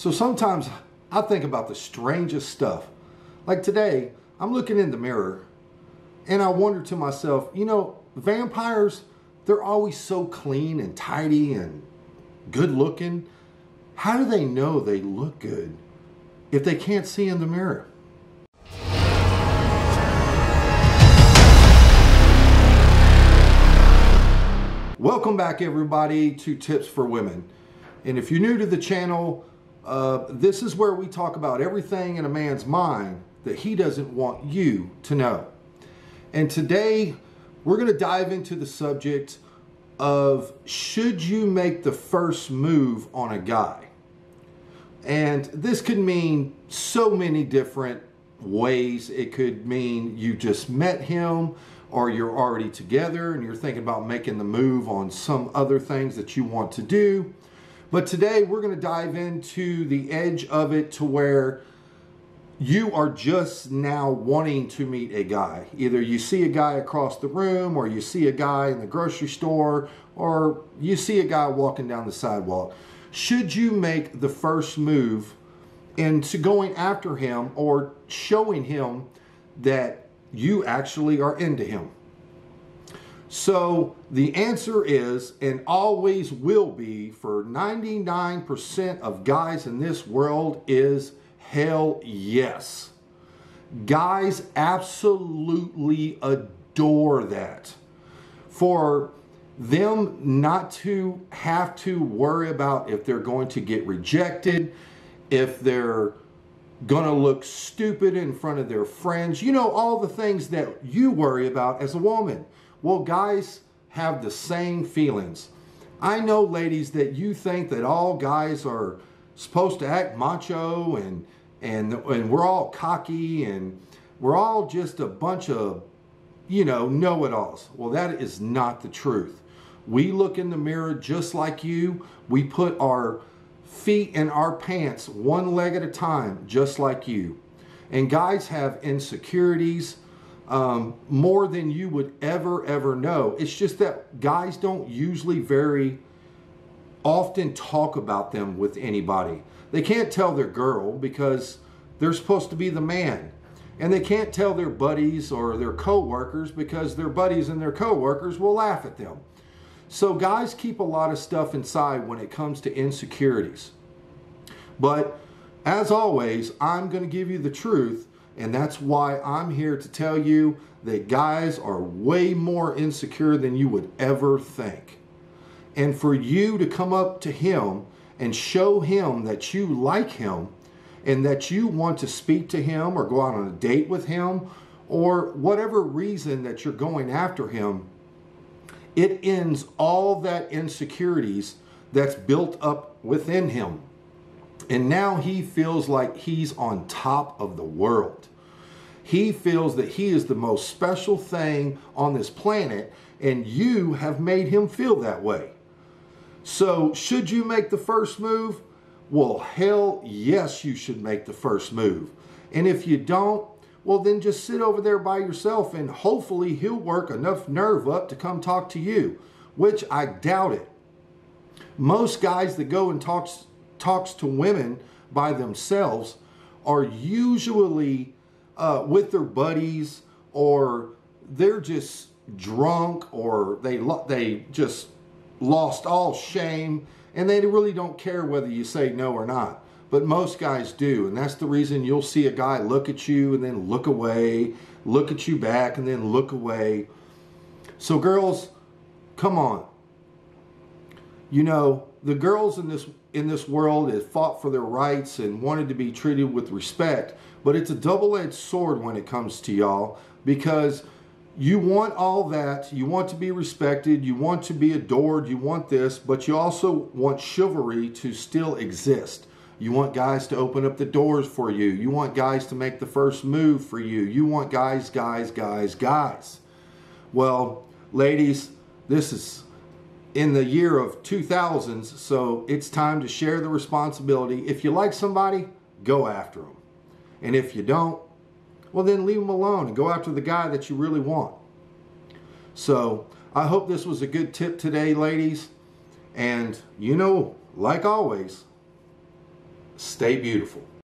So sometimes I think about the strangest stuff. Like today, I'm looking in the mirror and I wonder to myself, you know, vampires, they're always so clean and tidy and good looking. How do they know they look good if they can't see in the mirror? Welcome back, everybody, to Tips for Women. And if you're new to the channel, this is where we talk about everything in a man's mind that he doesn't want you to know. And today we're going to dive into the subject of should you make the first move on a guy? And this could mean so many different ways. It could mean you just met him, or you're already together and you're thinking about making the move on some other things that you want to do. But today we're going to dive into the edge of it to where you are just now wanting to meet a guy. Either you see a guy across the room, or you see a guy in the grocery store, or you see a guy walking down the sidewalk. Should you make the first move into going after him or showing him that you actually are into him? So the answer is, and always will be for 99% of guys in this world, is hell yes. Guys absolutely adore that. For them not to have to worry about if they're going to get rejected, if they're going to look stupid in front of their friends, you know, all the things that you worry about as a woman. Well, guys have the same feelings. I know, ladies, that you think that all guys are supposed to act macho and we're all cocky and we're all just a bunch of, you know, know-it-alls. Well, that is not the truth. We look in the mirror just like you. We put our feet in our pants one leg at a time just like you. And guys have insecurities more than you would ever know. It's just that guys don't usually very often talk about them with anybody. They can't tell their girl because they're supposed to be the man, and they can't tell their buddies or their co-workers because their buddies and their co-workers will laugh at them. So guys keep a lot of stuff inside when it comes to insecurities. But as always, I'm going to give you the truth. And that's why I'm here to tell you that guys are way more insecure than you would ever think. And for you to come up to him and show him that you like him and that you want to speak to him or go out on a date with him or whatever reason that you're going after him, it ends all that insecurities that's built up within him. And now he feels like he's on top of the world. He feels that he is the most special thing on this planet, and you have made him feel that way. So should you make the first move? Well, hell yes, you should make the first move. And if you don't, well, then just sit over there by yourself and hopefully he'll work enough nerve up to come talk to you, which I doubt it. Most guys that go and talks to women by themselves are usually with their buddies, or they're just drunk, or they just lost all shame, and they really don't care whether you say no or not. But most guys do, and that's the reason you'll see a guy look at you and then look away, look at you back and then look away. So girls, come on. You know, the girls in this world have fought for their rights and wanted to be treated with respect, but it's a double-edged sword when it comes to y'all, because you want all that, you want to be respected, you want to be adored, you want this, but you also want chivalry to still exist. You want guys to open up the doors for you. You want guys to make the first move for you. You want guys. Well, ladies, this is in the year of 2000s, so it's time to share the responsibility. If you like somebody, go after them. And if you don't, well, then leave them alone and go after the guy that you really want. So I hope this was a good tip today, ladies. And you know, like always, Stay beautiful.